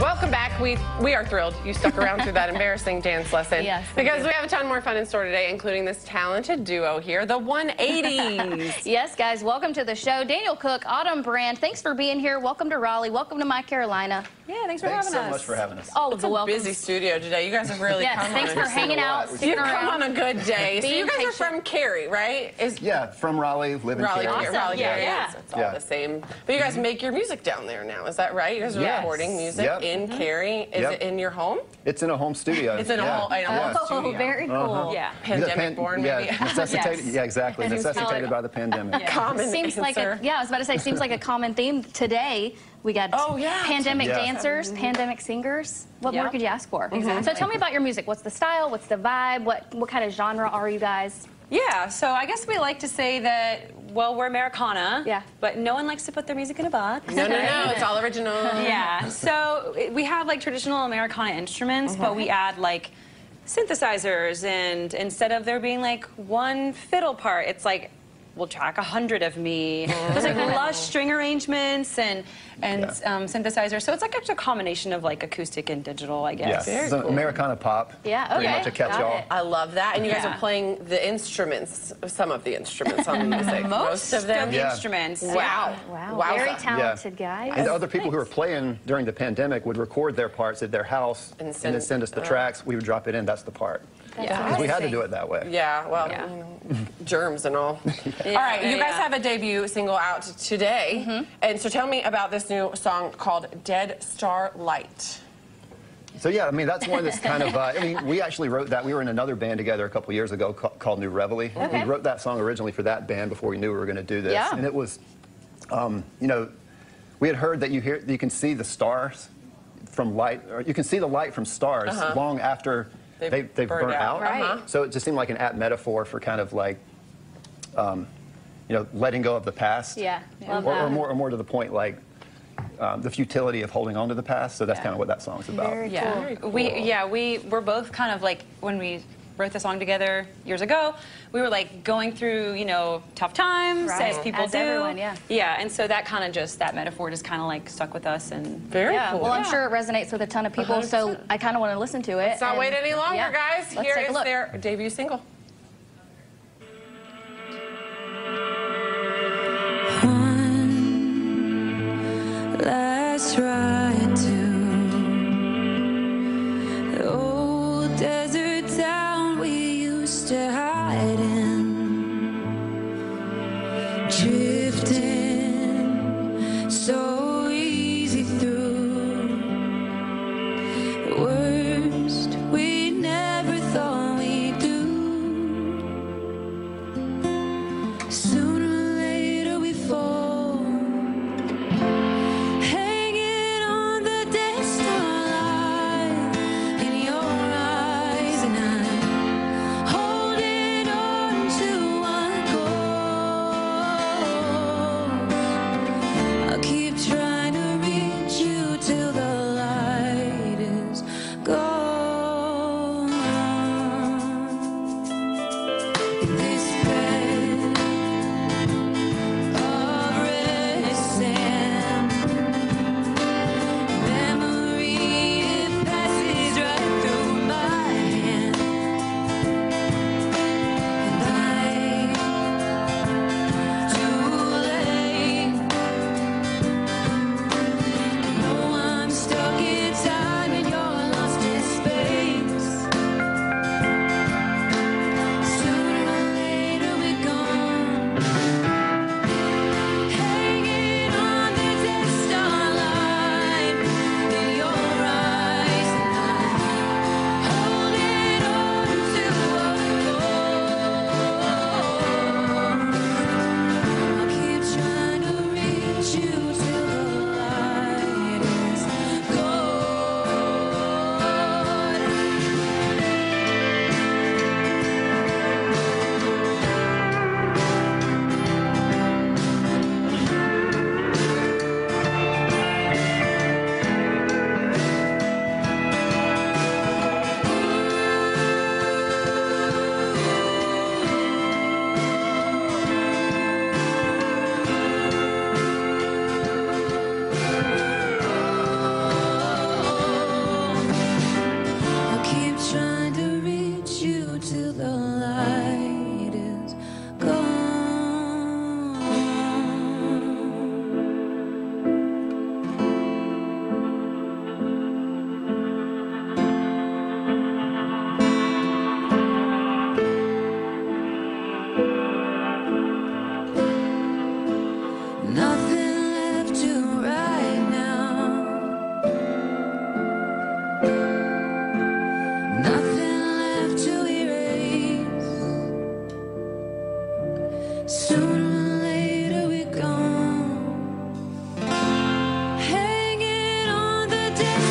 Welcome back. We are thrilled you stuck around through that embarrassing dance lesson. Yes. Because we have a ton more fun in store today, including this talented duo here, the 180s. Yes, guys, welcome to the show. Daniel Cook, Autumn Brand, thanks for being here. Welcome to Raleigh. Welcome to my Carolina. Yeah, thanks so much for having us. All of the welcome. Busy studio today. You guys have really come. Thanks for hanging out. You come on a good day. So you guys are from Cary, right? Yeah, from Raleigh, live in Cary. Awesome. Yeah. It's all the same. But you guys make your music down there now, is that right? You guys are recording music in Cary. Is it in your home? It's in a home studio. It's in a home studio. Oh, very cool. Yeah. Pandemic born, maybe. Yeah, exactly. Necessitated by the pandemic. Yeah, I was about to say, it seems like a common theme today. We got pandemic dancers, pandemic singers. What more could you ask for? Exactly. So tell me about your music. What's the style? What's the vibe? What kind of genre are you guys? Yeah, so I guess we like to say that, well, we're Americana, but no one likes to put their music in a box. No, no, it's all original. Yeah, so we have, like, traditional Americana instruments, but we add, like, synthesizers, and instead of there being, like, one fiddle part, it's, like, we'll track 100 of me. There's like lush string arrangements and synthesizers. So it's like a combination of like acoustic and digital, I guess. Yeah, it's cool. Americana pop. Yeah, okay. Pretty much a catch-all. I love that. And you guys are playing the instruments, some of the instruments on the music. Most of them. The instruments. Wow. Wow. Very talented guys. And other people who were playing during the pandemic would record their parts at their house and then send us the tracks. We would drop it in. That's the part. Yeah, we had to do it that way. Yeah, well, you know, germs and all. All right, you guys have a debut single out today, and so tell me about this new song called "Dead Star Light." So yeah, I mean that's one that's kind of. I mean, we actually wrote that. We were in another band together a couple years ago called New Reveille. Okay. We wrote that song originally for that band before we knew we were going to do this, and it was, you know, we had heard that you can see the stars from light, or you can see the light from stars long after. They've burnt out. Right. So it just seemed like an apt metaphor for kind of like, you know, letting go of the past. Yeah. Or more to the point, like the futility of holding on to the past. So that's kind of what that song's about. Very cool. We were both kind of like when we wrote the song together years ago. We were like going through, you know, tough times as people do. Everyone, and so that kind of that metaphor just kind of like stuck with us and very cool. Well, I'm sure it resonates with a ton of people, 100%. So I kind of want to listen to it. Let's not wait any longer, guys. Let's Here is their debut single. One last ride to the old desert. To hide in, drifting so easy through the worst we never thought we'd do. Sooner or later we fall, hanging on. day.